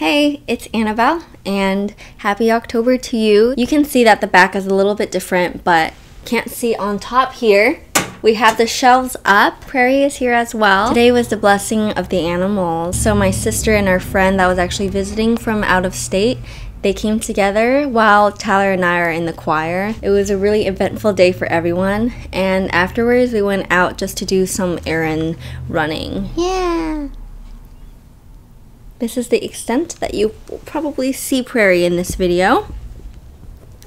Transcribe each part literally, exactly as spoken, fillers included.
Hey, it's Annabelle, and happy October to you. You can see that the back is a little bit different, but can't see on top here. We have the shelves up. Prairie is here as well. Today was the blessing of the animals. So my sister and her friend that was actually visiting from out of state, they came together while Tyler and I are in the choir. It was a really eventful day for everyone, and afterwards we went out just to do some errand running. Yeah! This is the extent that you will probably see Prairie in this video.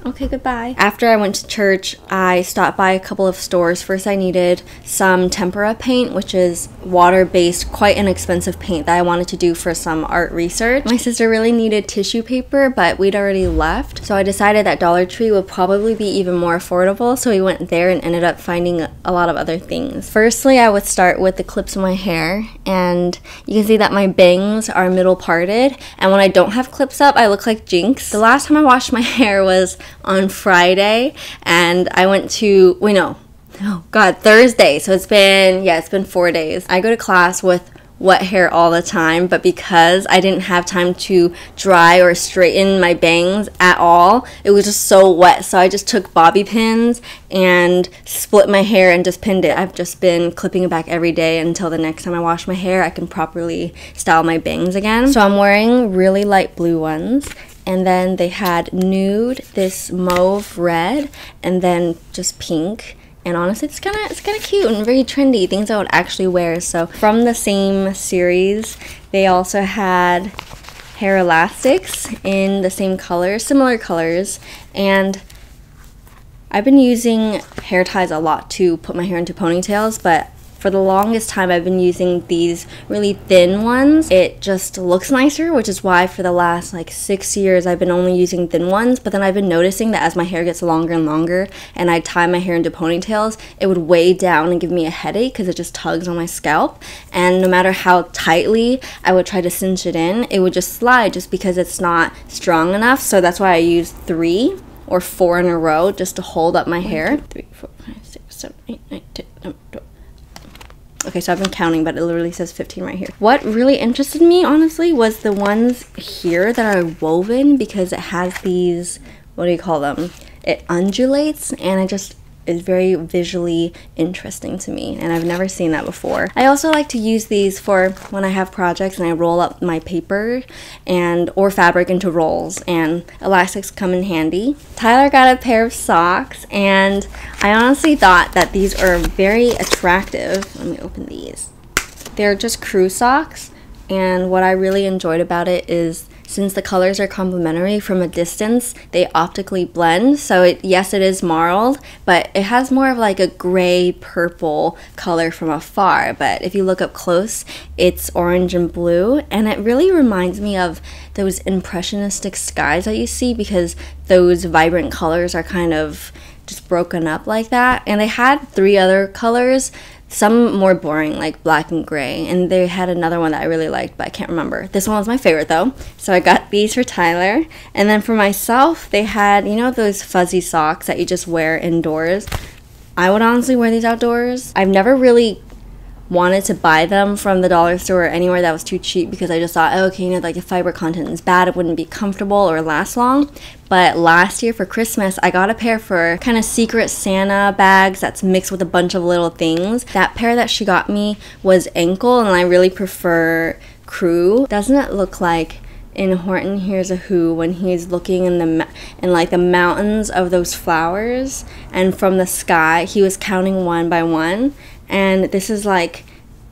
Okay, goodbye. After I went to church, I stopped by a couple of stores. First, I needed some tempera paint, which is water-based, quite an expensive paint that I wanted to do for some art research. My sister really needed tissue paper, but we'd already left, so I decided that Dollar Tree would probably be even more affordable, so we went there and ended up finding a lot of other things. Firstly, I would start with the clips of my hair, and you can see that my bangs are middle parted, and when I don't have clips up, I look like Jinx. The last time I washed my hair was on Friday, and I went to, we know, oh god, Thursday, so it's been, yeah, it's been four days. I go to class with wet hair all the time, but because I didn't have time to dry or straighten my bangs at all, it was just so wet, so I just took bobby pins and split my hair and just pinned it. I've just been clipping it back every day until the next time I wash my hair I can properly style my bangs again. So I'm wearing really light blue ones. And then they had nude, this mauve red, and then just pink. And honestly, it's kind of it's kind of cute and very trendy, things I would actually wear. So from the same series, they also had hair elastics in the same color, similar colors. And I've been using hair ties a lot to put my hair into ponytails, but for the longest time I've been using these really thin ones. It just looks nicer, which is why for the last like six years I've been only using thin ones, but then I've been noticing that as my hair gets longer and longer and I tie my hair into ponytails, it would weigh down and give me a headache because it just tugs on my scalp, and no matter how tightly I would try to cinch it in, it would just slide just because it's not strong enough. So that's why I use three or four in a row just to hold up my hair. One, two, three, four, five, six, seven, eight, nine, ten, eleven, twelve. Okay, so I've been counting, but it literally says fifteen right here. What really interested me, honestly, was the ones here that are woven, because it has these, what do you call them? It undulates, and it just is very visually interesting to me, and I've never seen that before. I also like to use these for when I have projects and I roll up my paper and or fabric into rolls, and elastics come in handy. Tyler got a pair of socks, and I honestly thought that these are very attractive. Let me open these. They're just crew socks, and what I really enjoyed about it is since the colors are complementary from a distance, they optically blend. So it, yes, it is marled, but it has more of like a gray purple color from afar. But if you look up close, it's orange and blue. And it really reminds me of those impressionistic skies that you see, because those vibrant colors are kind of just broken up like that. And they had three other colors, some more boring like black and gray, and they had another one that I really liked, but I can't remember. This one was my favorite though, so I got these for Tyler. And then for myself, they had, you know, those fuzzy socks that you just wear indoors. I would honestly wear these outdoors. I've never really wanted to buy them from the dollar store or anywhere that was too cheap, because I just thought, oh, okay, you know, like the fiber content is bad, it wouldn't be comfortable or last long. But last year for Christmas, I got a pair for kind of Secret Santa bags that's mixed with a bunch of little things. That pair that she got me was ankle, and I really prefer crew. Doesn't it look like in Horton Hears a Who when he's looking in the in like the mountains of those flowers, and from the sky he was counting one by one? And this is like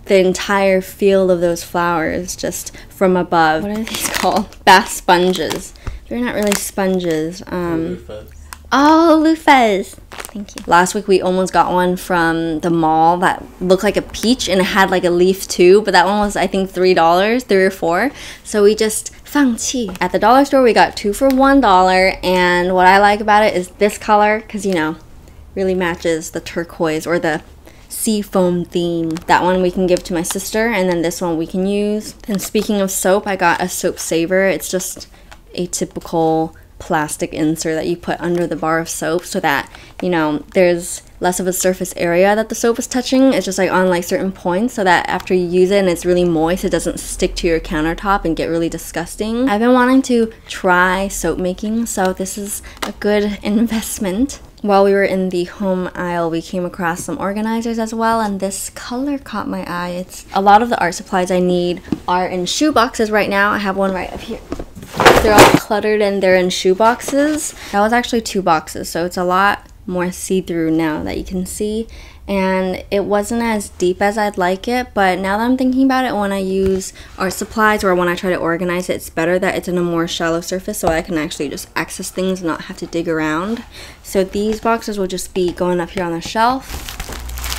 the entire field of those flowers just from above. What are these called? Bath sponges. They're not really sponges. Um, loofahs. Oh, loofahs. Thank you. Last week we almost got one from the mall that looked like a peach and it had like a leaf too, but that one was I think three dollars, three or four. So we just at the dollar store we got two for one dollar, and what I like about it is this color, because you know, really matches the turquoise or the sea foam theme. That one we can give to my sister, and then this one we can use. And speaking of soap, I got a soap saver. It's just a typical plastic insert that you put under the bar of soap so that, you know, there's less of a surface area that the soap is touching. It's just like on like certain points so that after you use it and it's really moist, it doesn't stick to your countertop and get really disgusting. I've been wanting to try soap making, so this is a good investment. While we were in the home aisle, we came across some organizers as well, and this color caught my eye. It's a lot of the art supplies I need are in shoe boxes right now. I have one right up here. They're all cluttered and they're in shoe boxes. That was actually two boxes, so it's a lot more see-through now that you can see. And it wasn't as deep as I'd like it, but now that I'm thinking about it, when I use art supplies or when I try to organize it, it's better that it's in a more shallow surface so I can actually just access things and not have to dig around. So these boxes will just be going up here on the shelf.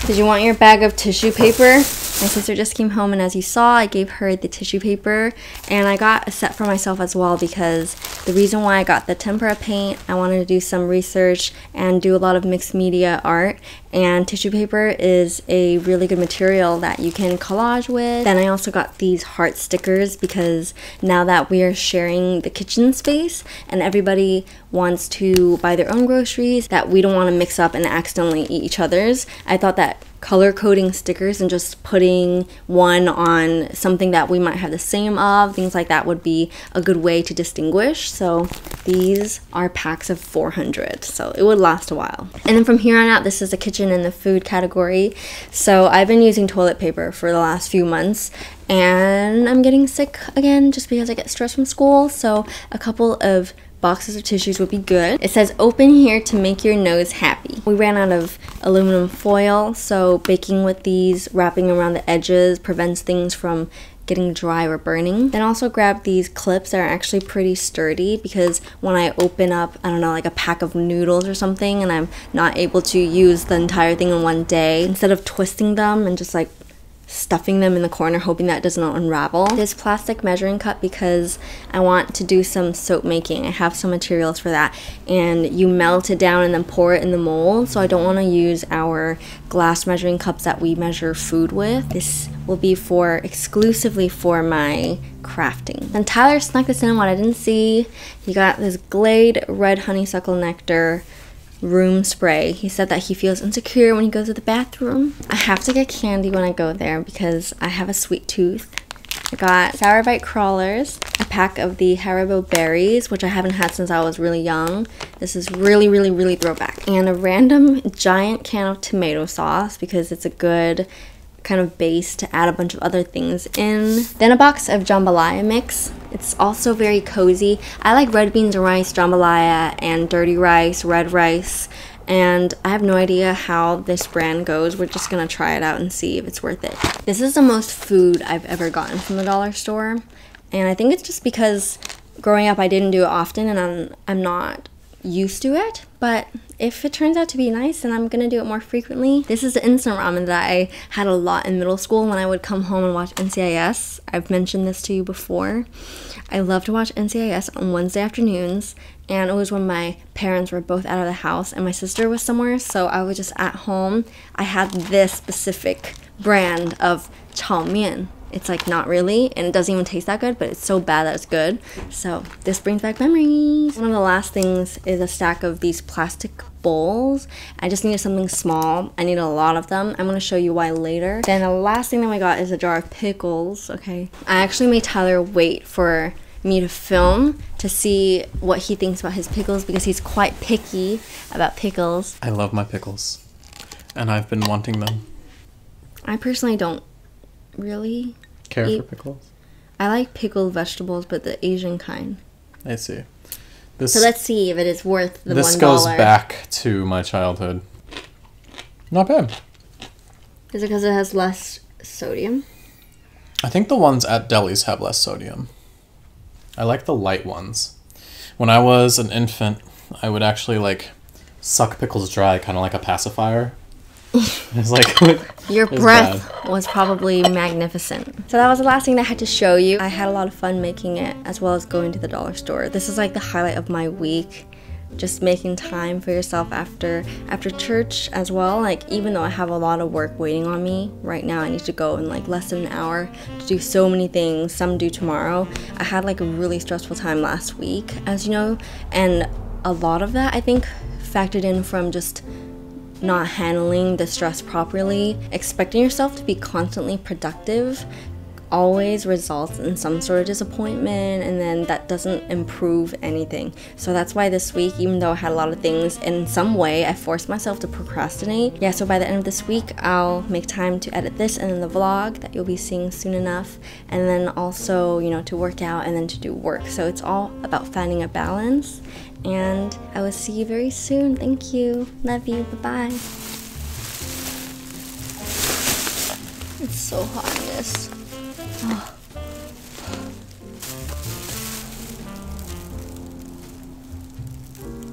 Did you want your bag of tissue paper? My sister just came home, and as you saw, I gave her the tissue paper, and I got a set for myself as well because the reason why I got the tempera paint, I wanted to do some research and do a lot of mixed media art, and tissue paper is a really good material that you can collage with. Then I also got these heart stickers because now that we are sharing the kitchen space and everybody wants to buy their own groceries, that we don't want to mix up and accidentally eat each other's, I thought that color coding stickers and just putting one on something that we might have the same of, things like that, would be a good way to distinguish. So these are packs of four hundred, so it would last a while. And then from here on out, this is the kitchen and the food category. So I've been using toilet paper for the last few months, and I'm getting sick again just because I get stressed from school, so a couple of boxes of tissues would be good. It says open here to make your nose happy. We ran out of aluminum foil, so baking with these, wrapping around the edges, prevents things from getting dry or burning. Then also grab these clips that are actually pretty sturdy because when I open up, I don't know, like a pack of noodles or something, and I'm not able to use the entire thing in one day, instead of twisting them and just like stuffing them in the corner hoping that does not unravel. This plastic measuring cup because I want to do some soap making. I have some materials for that, and you melt it down and then pour it in the mold, so I don't want to use our glass measuring cups that we measure food with. This will be for exclusively for my crafting. And Tyler snuck this in what I didn't see. He got this Glade Red Honeysuckle Nectar room spray. He said that he feels insecure when he goes to the bathroom. I have to get candy when I go there because I have a sweet tooth. I got Sour Bite crawlers, a pack of the Haribo berries, which I haven't had since I was really young. This is really, really, really throwback. And a random giant can of tomato sauce because it's a good kind of base to add a bunch of other things in. Then a box of jambalaya mix. It's also very cozy. I like red beans and rice, jambalaya, and dirty rice, red rice, and I have no idea how this brand goes. We're just gonna try it out and see if it's worth it. This is the most food I've ever gotten from the dollar store, and I think it's just because growing up I didn't do it often, and I'm, I'm not used to it, but if it turns out to be nice, then I'm gonna do it more frequently. This is the instant ramen that I had a lot in middle school when I would come home and watch N C I S. I've mentioned this to you before. I love to watch N C I S on Wednesday afternoons, and it was when my parents were both out of the house and my sister was somewhere, so I was just at home. I had this specific brand of chow mein. It's like not really, and it doesn't even taste that good, but it's so bad that it's good. So this brings back memories. One of the last things is a stack of these plastic bowls. I just needed something small. I need a lot of them. I'm gonna show you why later. Then the last thing that we got is a jar of pickles, okay? I actually made Tyler wait for me to film to see what he thinks about his pickles because he's quite picky about pickles. I love my pickles, and I've been wanting them. I personally don't really care eat for pickles. I like pickled vegetables, but the Asian kind. I see. This, so let's see if it is worth the this one dollar. This goes back to my childhood. Not bad. Is it because it has less sodium? I think the ones at delis have less sodium. I like the light ones. When I was an infant, I would actually like suck pickles dry, kind of like a pacifier. It's like, your it's breath bad. Was probably magnificent. So that was the last thing that I had to show you. I had a lot of fun making it, as well as going to the dollar store. This is like the highlight of my week, just making time for yourself after after church as well. Like, even though I have a lot of work waiting on me right now, I need to go in like less than an hour to do so many things, some due tomorrow. I had like a really stressful time last week, as you know, and a lot of that I think factored in from just not handling the stress properly, expecting yourself to be constantly productive always results in some sort of disappointment, and then that doesn't improve anything. So that's why this week, even though I had a lot of things in some way, I forced myself to procrastinate. Yeah, so by the end of this week, I'll make time to edit this and then the vlog that you'll be seeing soon enough, and then also, you know, to work out and then to do work. So it's all about finding a balance, and I will see you very soon. Thank you. Love you. Bye-bye. It's so hot in this. Oh.